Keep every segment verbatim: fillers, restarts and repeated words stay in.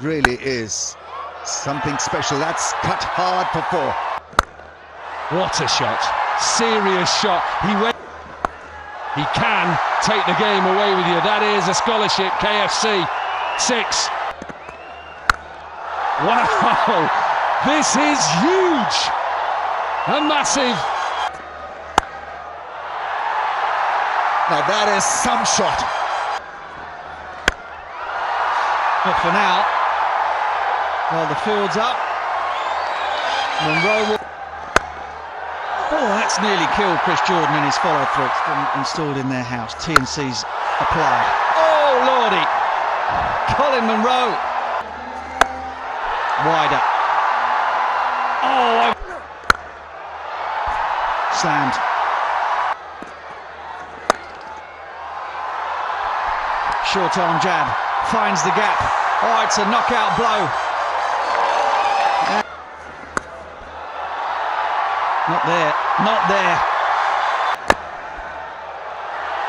really is something special. That's cut hard for four. What a shot. Serious shot. He went. He can take the game away with you. That is a scholarship. K F C. Six. Wow. This is huge. A massive. Now that is some shot. But for now, well, the field's up. Munro will... Oh, that's nearly killed Chris Jordan in his follow-through. Installed in their house. T N Cs applied. Oh, lordy! Colin Munro. Wide up. Oh, I... Slammed. Short-arm jab. Finds the gap. Oh, it's a knockout blow. Not there, not there.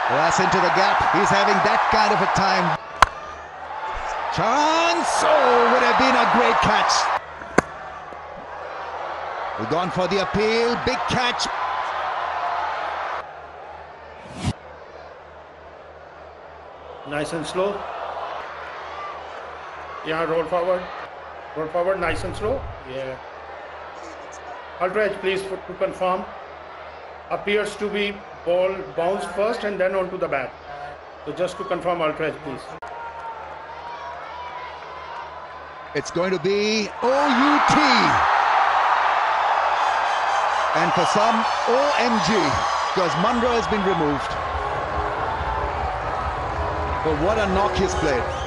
Well, that's into the gap. He's having that kind of a time. Chance! Oh, would have been a great catch. We've gone for the appeal. Big catch. Nice and slow. Yeah, roll forward. Roll forward, nice and slow. Yeah. Ultra Edge, please, for, to confirm. Appears to be ball bounce first and then onto the bat. So just to confirm, Ultra Edge, please. It's going to be O U T. And for some, O M G, because Munro has been removed. But what a knock he's played.